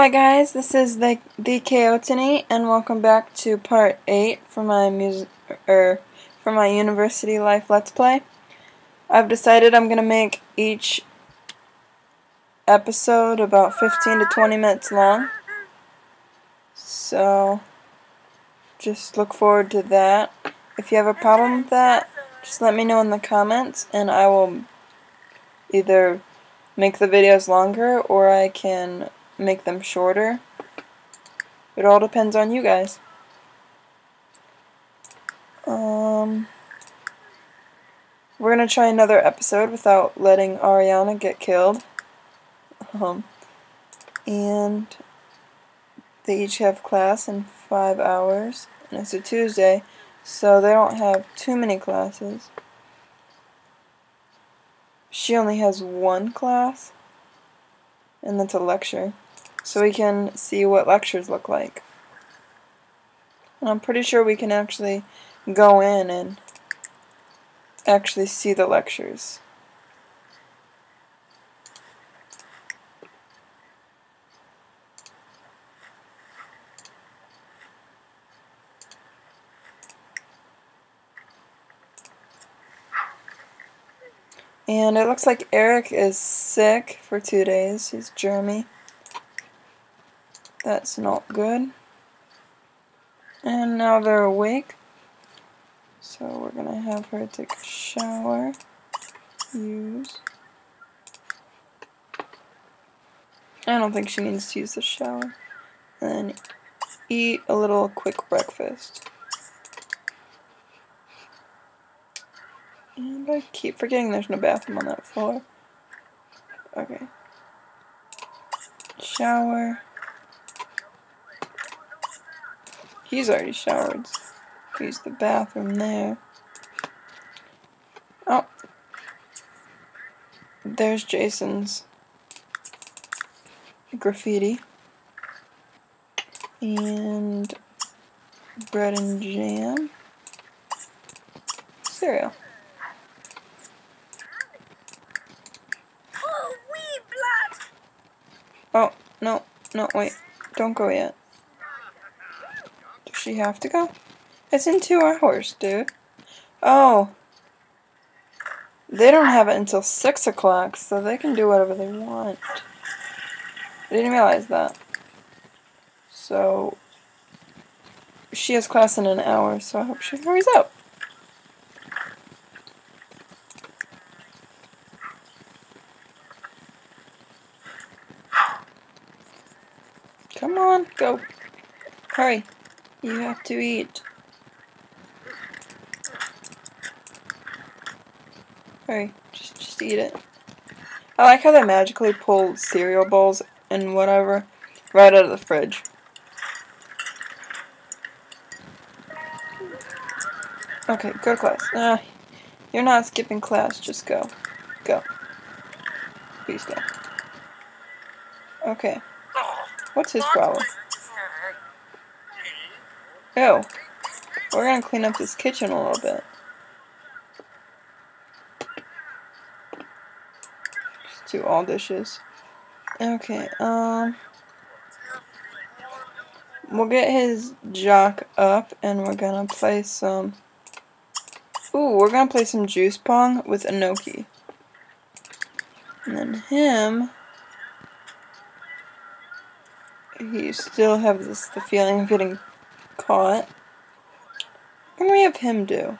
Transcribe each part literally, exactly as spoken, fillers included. Hi guys, this is the TheKaoteni, and welcome back to part eight for my music er for my University Life Let's Play. I've decided I'm gonna make each episode about fifteen to twenty minutes long, so just look forward to that. If you have a problem with that, just let me know in the comments, and I will either make the videos longer or I can make them shorter. It all depends on you guys. Um, we're gonna try another episode without letting Ariana get killed. Um, and they each have class in five hours, and it's a Tuesday, so they don't have too many classes. She only has one class, and that's a lecture, so we can see what lectures look like. And I'm pretty sure we can actually go in and actually see the lectures. And it looks like Erik is sick for two days. He's germy. That's not good. And now they're awake. So we're going to have her take a shower. Use. I don't think she needs to use the shower. And then eat a little quick breakfast. And I keep forgetting there's no bathroom on that floor. Okay. Shower. He's already showered. Use the bathroom there. Oh. There's Jason's graffiti. And bread and jam. Cereal. Oh, no, no, wait, don't go yet. Does she have to go? It's in two hours, dude. Oh. They don't have it until six o'clock, so they can do whatever they want. I didn't realize that. So, she has class in an hour, so I hope she hurries up. Come on, go. Hurry. You have to eat. Hurry, just, just eat it. I like how they magically pull cereal bowls and whatever right out of the fridge. Okay, go to class. Uh, you're not skipping class, just go. Go. Please go. Okay. What's his problem? Ew. We're gonna clean up this kitchen a little bit. Just do all dishes. Okay, um... we'll get his jock up, and we're gonna play some... Ooh, we're gonna play some Juice Pong with Inoki. And then him... He still have this the feeling of getting caught. What can we have him do?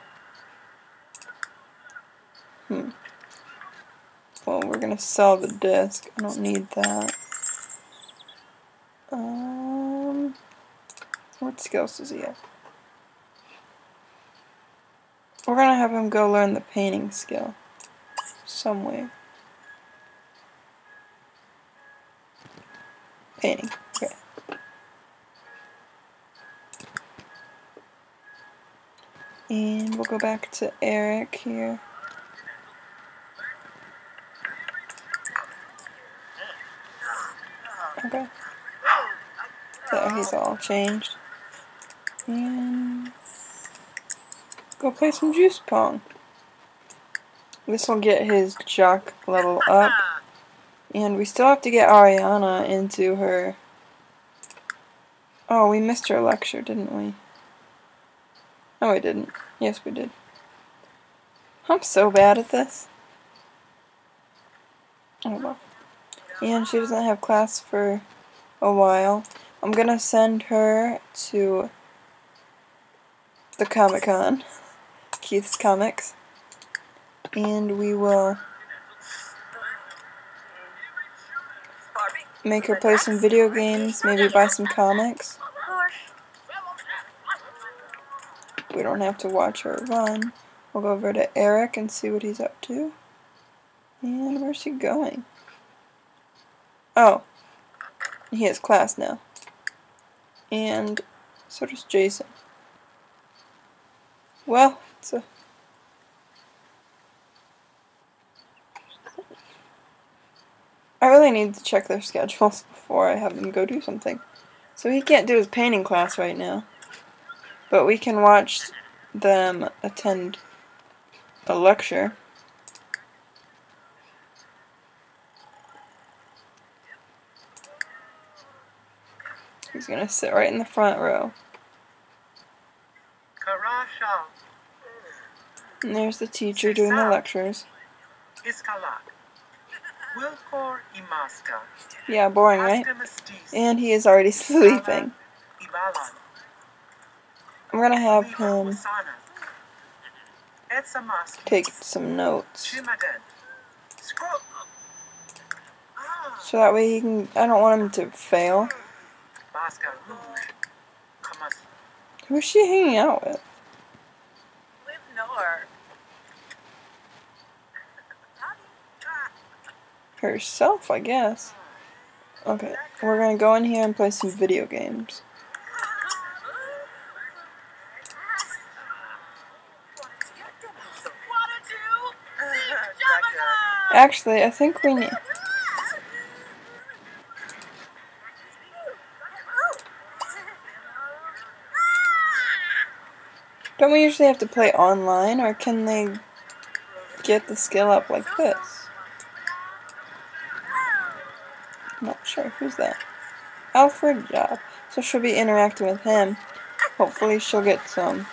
Hmm. Well, we're gonna sell the disc. I don't need that. Um. What skills does he have? We're gonna have him go learn the painting skill. Some way. Painting. Okay. And we'll go back to Erik here. Okay. So he's all changed. And go play some Juice Pong. This will get his jock level up. And we still have to get Ariana into her Oh, we missed your lecture, didn't we? No, we didn't. Yes, we did. I'm so bad at this. Oh, well. And she doesn't have class for a while. I'm gonna send her to the Comic-Con, Keith's Comics, and we will make her play some video games, maybe buy some comics. We don't have to watch her run. We'll go over to Erik and see what he's up to. And where's he going? Oh, he has class now. And so does Jason. Well, it's a... I really need to check their schedules before I have them go do something. So he can't do his painting class right now. But we can watch them attend a lecture. He's going to sit right in the front row. And there's the teacher doing the lectures. Yeah, boring, right? And he is already sleeping. I'm going to have him take some notes. So that way he can... I don't want him to fail. Who is she hanging out with? Herself, I guess. Okay, we're gonna go in here and play some video games. Actually, I think we need... Don't we usually have to play online, or can they get the skill up like this? Not sure. Who's that? Alfred Job. So she'll be interacting with him. Hopefully she'll get some.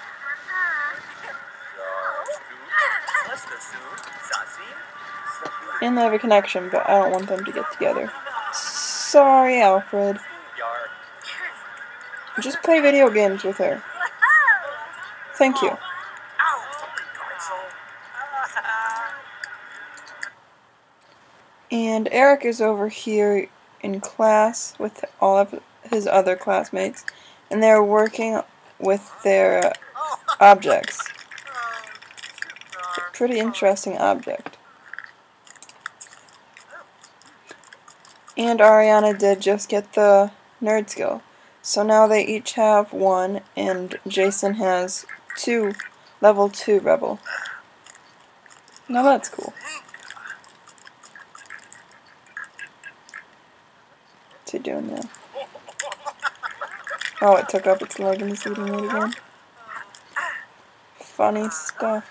And they have a connection, but I don't want them to get together. Sorry, Alfred. Just play video games with her. Thank you. And Erik is over here in class with all of his other classmates, and they're working with their objects. Pretty interesting object. And Ariana did just get the nerd skill. So now they each have one, and Jason has two, level two rebel. Now that's cool. What's he doing now? Oh, it took up its leg and it's eating it again. Funny stuff.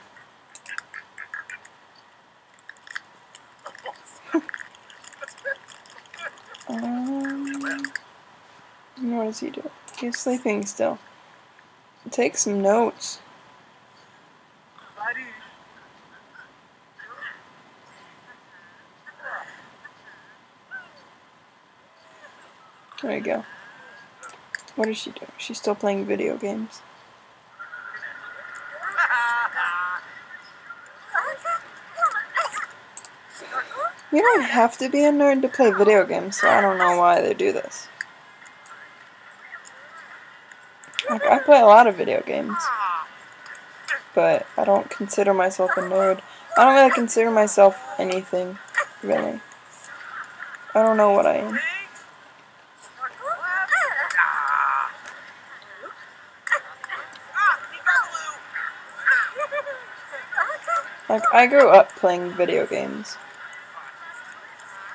um, what is he doing? He's sleeping still. Take some notes. There you go. What is she doing? She's still playing video games. You don't have to be a nerd to play video games, so I don't know why they do this. Like, I play a lot of video games, but I don't consider myself a nerd. I don't really consider myself anything, really. I don't know what I am. Like, I grew up playing video games,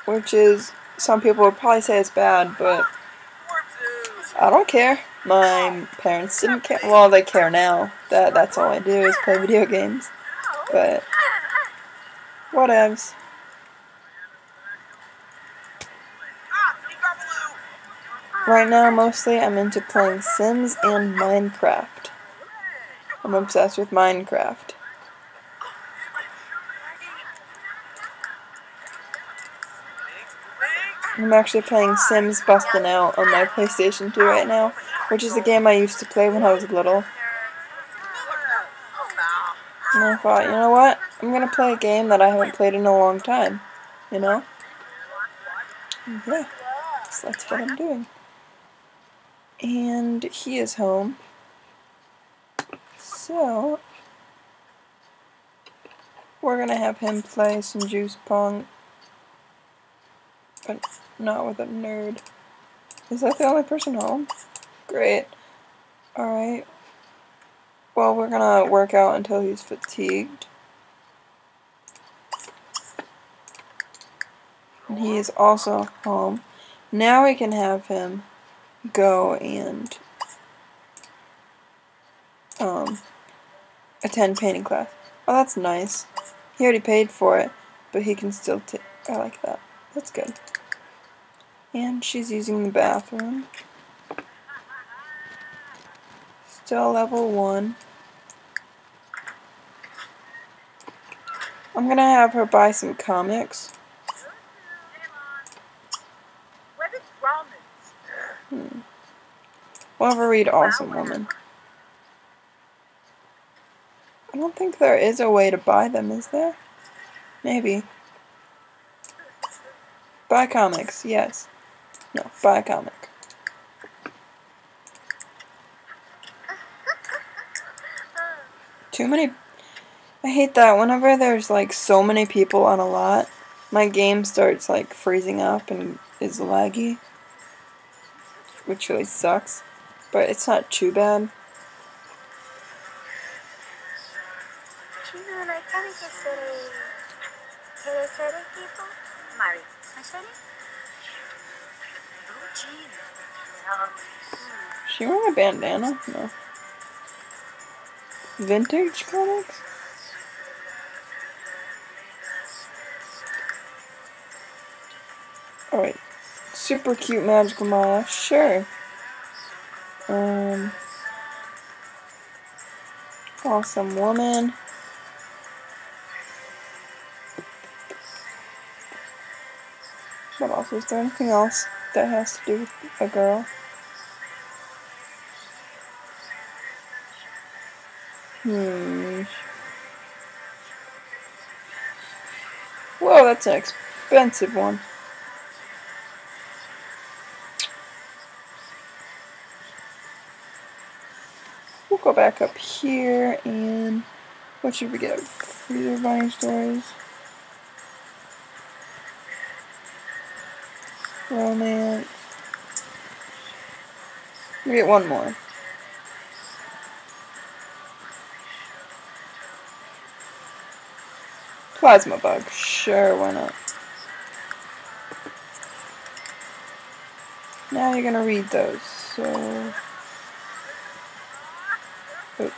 which is, some people would probably say it's bad, but I don't care. My parents didn't care. Well, they care now. That That's all I do is play video games, but whatevs. Right now, mostly, I'm into playing Sims and Minecraft. I'm obsessed with Minecraft. I'm actually playing Sims Bustin' Out on my PlayStation two right now, which is a game I used to play when I was little. And I thought, you know what? I'm gonna play a game that I haven't played in a long time. You know? Yeah. So that's what I'm doing. And he is home. So we're gonna have him play some Juice Pong, but not with a nerd. Is that the only person home? Great. Alright. Well, we're gonna work out until he's fatigued. And he is also home. Now we can have him go and um, attend painting class. Oh, that's nice. He already paid for it, but he can still take. I like that. That's good. And she's using the bathroom. Still level one. I'm gonna have her buy some comics. Hmm. We'll have her read Awesome Woman. I don't think there is a way to buy them, is there? Maybe. Buy comics, yes. No, buy a comic. Too many... I hate that. Whenever there's, like, so many people on a lot, my game starts, like, freezing up and is laggy. Which really sucks. But it's not too bad. Is she wearing a bandana? No. Vintage comics? Alright. Super cute magical Maya. Sure. Um. Awesome Woman. What else? Is there anything else that has to do with a girl? Hmm. Whoa, that's an expensive one. We'll go back up here and what should we get? Freezer buying stories. Romance. We get one more. Plasma bug, sure, why not? Now you're gonna read those, so... Oops.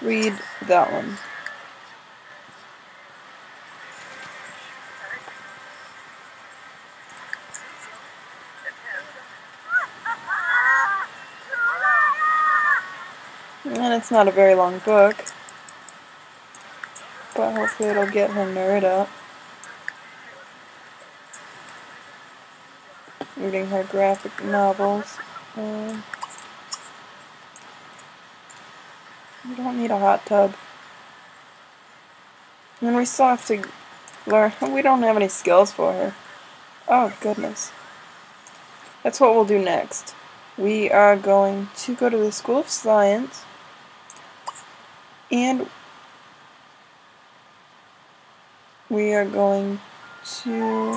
Read that one. And it's not a very long book. But hopefully it'll get her nerd up. Reading her graphic novels. Uh, you don't need a hot tub. And we still have to learn. We don't have any skills for her. Oh, goodness. That's what we'll do next. We are going to go to the School of Science. And... we are going to...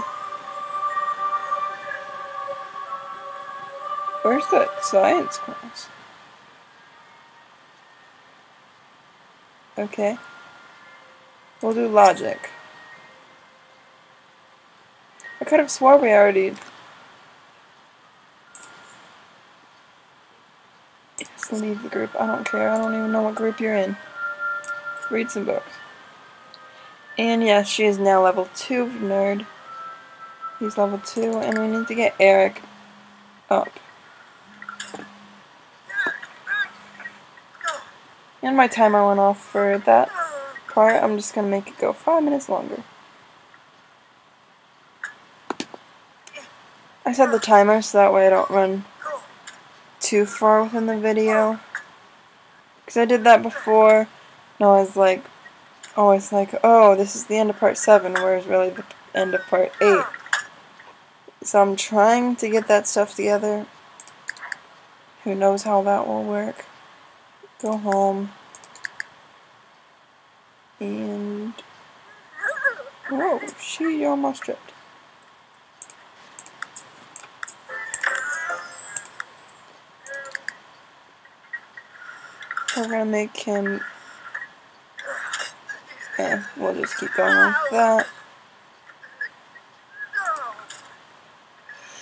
Where's that science class? Okay. We'll do logic. I could have swore we already... Just leave the group. I don't care. I don't even know what group you're in. Read some books. And yes, she is now level two, nerd. He's level two, and we need to get Erik up. And my timer went off for that part. I'm just gonna make it go five minutes longer. I set the timer so that way I don't run too far within the video. Because I did that before, and I was like, oh, it's like, oh, this is the end of part seven, whereas really the end of part eight. So I'm trying to get that stuff together. Who knows how that will work. Go home. And... whoa, she almost tripped. We're gonna make him... yeah, we'll just keep going like that.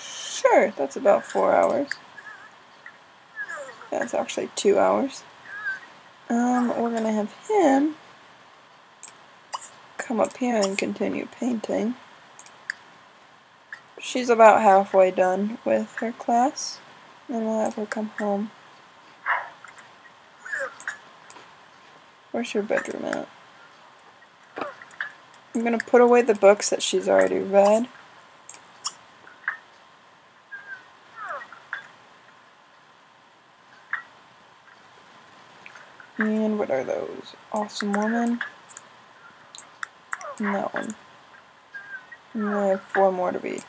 Sure, that's about four hours. That's actually two hours. Um, we're gonna have him come up here and continue painting. She's about halfway done with her class. Then we'll have her come home. Where's your bedroom at? I'm gonna put away the books that she's already read. And what are those? Awesome Woman. And that one. And I have four more to be.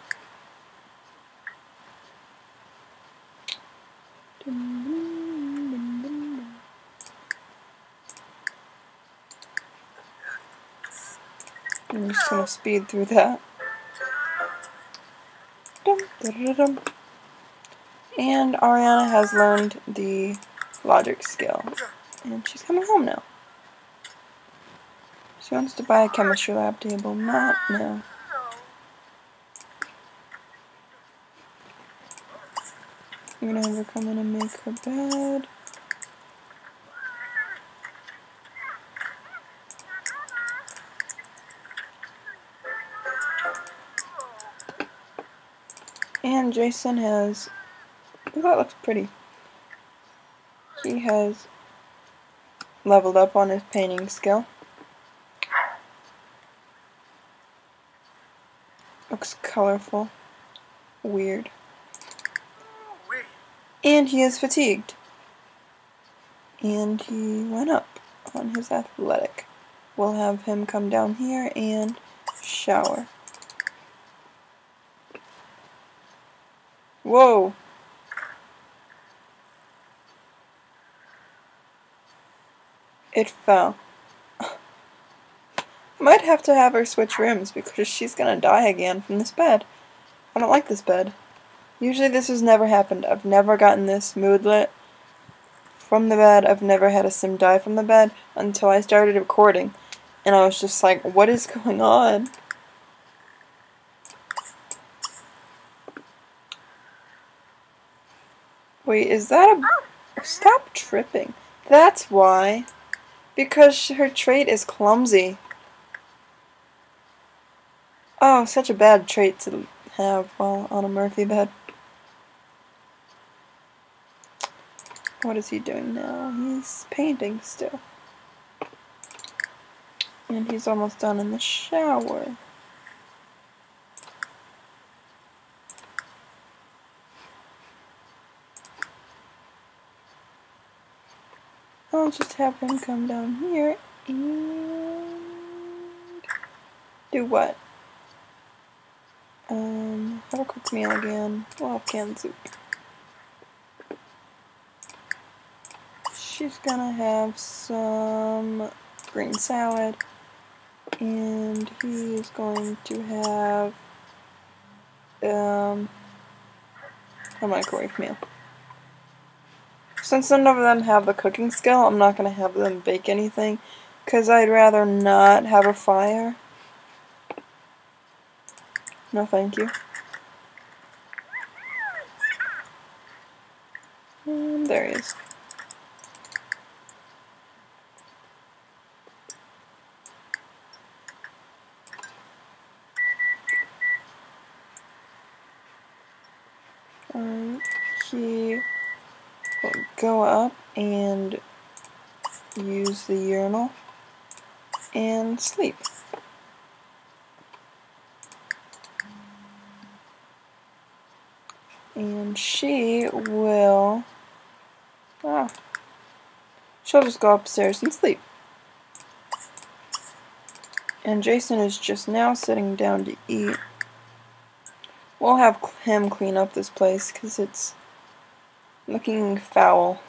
I'm just gonna speed through that. And Ariana has learned the logic skill. And she's coming home now. She wants to buy a chemistry lab table. Not now. I'm gonna have her come in and make her bed. And Jason has... oh, that looks pretty. He has leveled up on his painting skill. Looks colorful. Weird. And he is fatigued. And he went up on his athletic. We'll have him come down here and shower. Whoa! It fell. I might have to have her switch rooms because she's gonna die again from this bed. I don't like this bed. Usually this has never happened. I've never gotten this moodlet from the bed. I've never had a sim die from the bed until I started recording. And I was just like, what is going on? Wait, is that a... stop tripping. That's why. Because her trait is clumsy. Oh, such a bad trait to have while on a Murphy bed. What is he doing now? He's painting still. And he's almost done in the shower. I'll just have him come down here and do what? Um, have a quick meal again. We'll have canned soup. She's gonna have some green salad, and he's going to have um a microwave meal. Since none of them have the cooking skill, I'm not going to have them bake anything, because I'd rather not have a fire. No thank you. And there he is. Um, he will go up and use the urinal and sleep. And she will, ah, she'll just go upstairs and sleep. And Jason is just now sitting down to eat. We'll have him clean up this place because it's looking foul.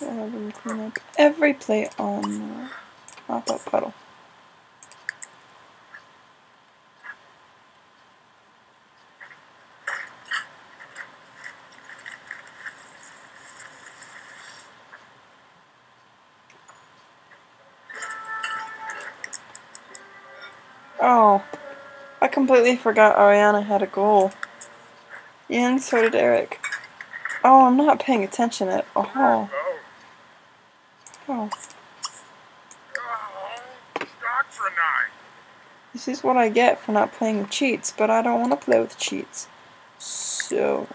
We'll have him clean up every plate on the mop-up puddle. Oh, I completely forgot Ariana had a goal. And so did Erik. Oh, I'm not paying attention at all. Oh. This is what I get for not playing with cheats, but I don't want to play with cheats. So,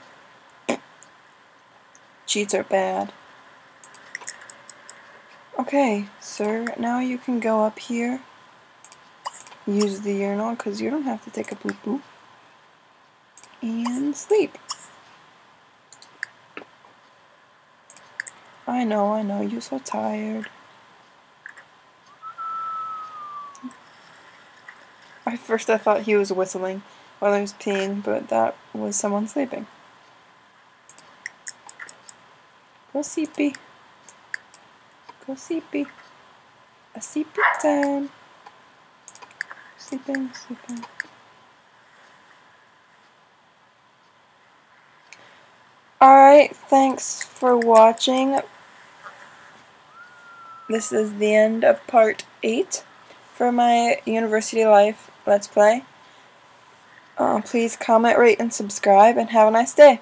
cheats are bad. Okay, sir, now you can go up here. Use the urinal because you don't have to take a poo poo and sleep. I know, I know, you're so tired. At first I thought he was whistling while I was peeing, but that was someone sleeping. Go sleepy. Go sleepy. A sleepy time. Sleeping, sleeping. Alright, thanks for watching. This is the end of part eight for my University Life Let's Play. Uh, please comment, rate, and subscribe, and have a nice day.